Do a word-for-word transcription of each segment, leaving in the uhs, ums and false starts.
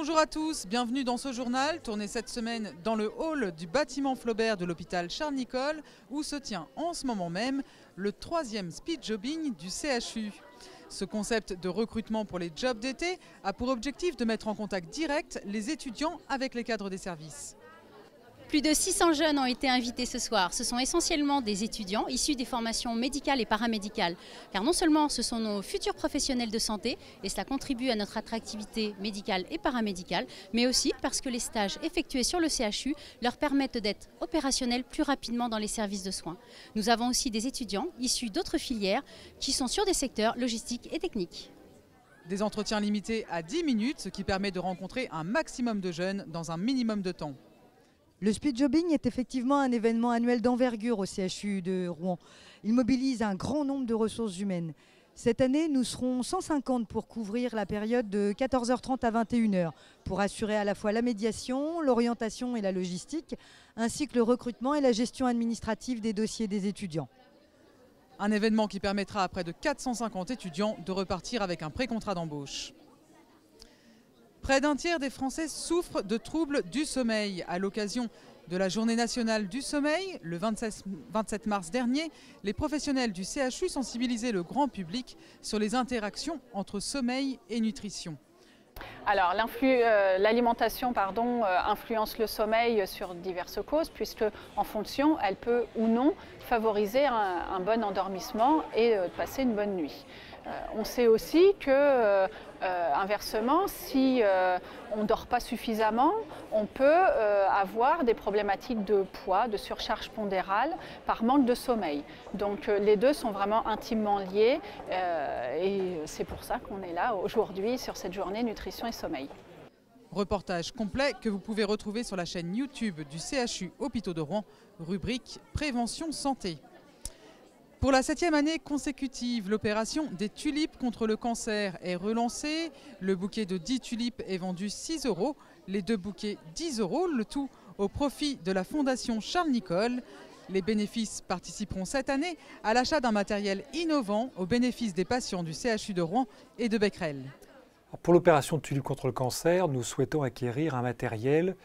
Bonjour à tous, bienvenue dans ce journal, tourné cette semaine dans le hall du bâtiment Flaubert de l'hôpital Charles-Nicolle, où se tient en ce moment même le troisième speed jobbing du C H U. Ce concept de recrutement pour les jobs d'été a pour objectif de mettre en contact direct les étudiants avec les cadres des services. Plus de six cents jeunes ont été invités ce soir. Ce sont essentiellement des étudiants issus des formations médicales et paramédicales. Car non seulement ce sont nos futurs professionnels de santé, et cela contribue à notre attractivité médicale et paramédicale, mais aussi parce que les stages effectués sur le C H U leur permettent d'être opérationnels plus rapidement dans les services de soins. Nous avons aussi des étudiants issus d'autres filières qui sont sur des secteurs logistiques et techniques. Des entretiens limités à dix minutes, ce qui permet de rencontrer un maximum de jeunes dans un minimum de temps. Le speed jobbing est effectivement un événement annuel d'envergure au C H U de Rouen. Il mobilise un grand nombre de ressources humaines. Cette année, nous serons cent cinquante pour couvrir la période de quatorze heures trente à vingt et une heures, pour assurer à la fois la médiation, l'orientation et la logistique, ainsi que le recrutement et la gestion administrative des dossiers des étudiants. Un événement qui permettra à près de quatre cent cinquante étudiants de repartir avec un pré-contrat d'embauche. Près d'un tiers des Français souffrent de troubles du sommeil. À l'occasion de la Journée nationale du sommeil, le vingt-sept mars dernier, les professionnels du C H U sensibilisaient le grand public sur les interactions entre sommeil et nutrition. Alors, l'alimentation euh, influence le sommeil sur diverses causes, puisque en fonction, elle peut ou non favoriser un, un bon endormissement et euh, passer une bonne nuit. Euh, on sait aussi que, euh, euh, inversement, si euh, on ne dort pas suffisamment, on peut euh, avoir des problématiques de poids, de surcharge pondérale par manque de sommeil. Donc, euh, les deux sont vraiment intimement liés euh, et c'est pour ça qu'on est là aujourd'hui sur cette journée nutrition et sommeil. Reportage complet que vous pouvez retrouver sur la chaîne YouTube du C H U-Hôpitaux de Rouen, rubrique Prévention Santé. Pour la septième année consécutive, l'opération des tulipes contre le cancer est relancée. Le bouquet de dix tulipes est vendu six euros, les deux bouquets dix euros, le tout au profit de la fondation Charles-Nicolle. Les bénéfices participeront cette année à l'achat d'un matériel innovant au bénéfice des patients du C H U de Rouen et de Becquerel. Pour l'opération Tulipes contre le cancer, nous souhaitons acquérir un matériel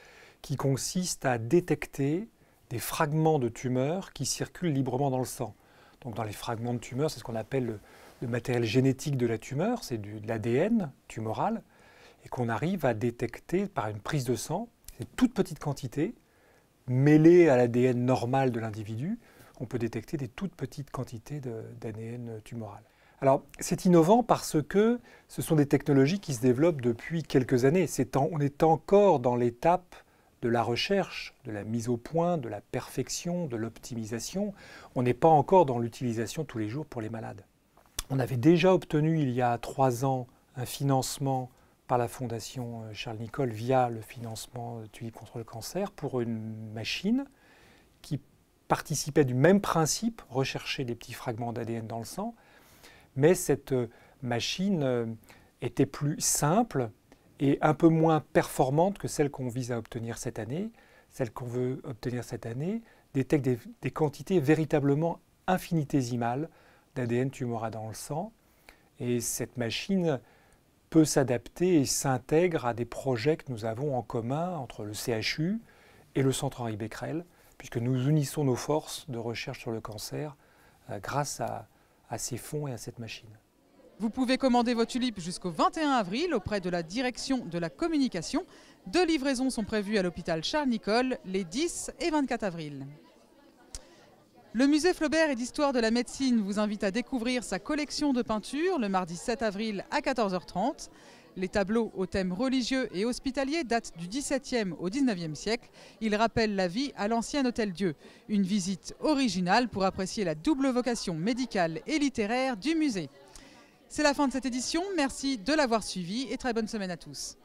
qui consiste à détecter des fragments de tumeurs qui circulent librement dans le sang. Donc dans les fragments de tumeurs, c'est ce qu'on appelle le, le matériel génétique de la tumeur, c'est de l'A D N tumoral, et qu'on arrive à détecter par une prise de sang, c'est toute petite quantité, mêlée à l'A D N normal de l'individu, on peut détecter des toutes petites quantités d'A D N tumoral. Alors, c'est innovant parce que ce sont des technologies qui se développent depuis quelques années. C'est en, on est encore dans l'étape de la recherche, de la mise au point, de la perfection, de l'optimisation. On n'est pas encore dans l'utilisation tous les jours pour les malades. On avait déjà obtenu il y a trois ans un financement par la Fondation Charles-Nicolle via le financement Tulipes contre le cancer pour une machine qui participait du même principe, rechercher des petits fragments d'A D N dans le sang, mais cette machine était plus simple et un peu moins performante que celle qu'on vise à obtenir cette année. Celle qu'on veut obtenir cette année détecte des, des quantités véritablement infinitésimales d'A D N tumoral dans le sang. Et cette machine peut s'adapter et s'intègre à des projets que nous avons en commun entre le C H U et le centre Henri Becquerel, puisque nous unissons nos forces de recherche sur le cancer euh, grâce à à ces fonds et à cette machine. Vous pouvez commander vos tulipes jusqu'au vingt et un avril auprès de la Direction de la Communication. Deux livraisons sont prévues à l'hôpital Charles-Nicolle les dix et vingt-quatre avril. Le musée Flaubert et d'Histoire de la Médecine vous invite à découvrir sa collection de peintures le mardi sept avril à quatorze heures trente. Les tableaux aux thèmes religieux et hospitaliers datent du dix-septième au dix-neuvième siècle. Ils rappellent la vie à l'ancien Hôtel-Dieu. Une visite originale pour apprécier la double vocation médicale et littéraire du musée. C'est la fin de cette édition. Merci de l'avoir suivi et très bonne semaine à tous.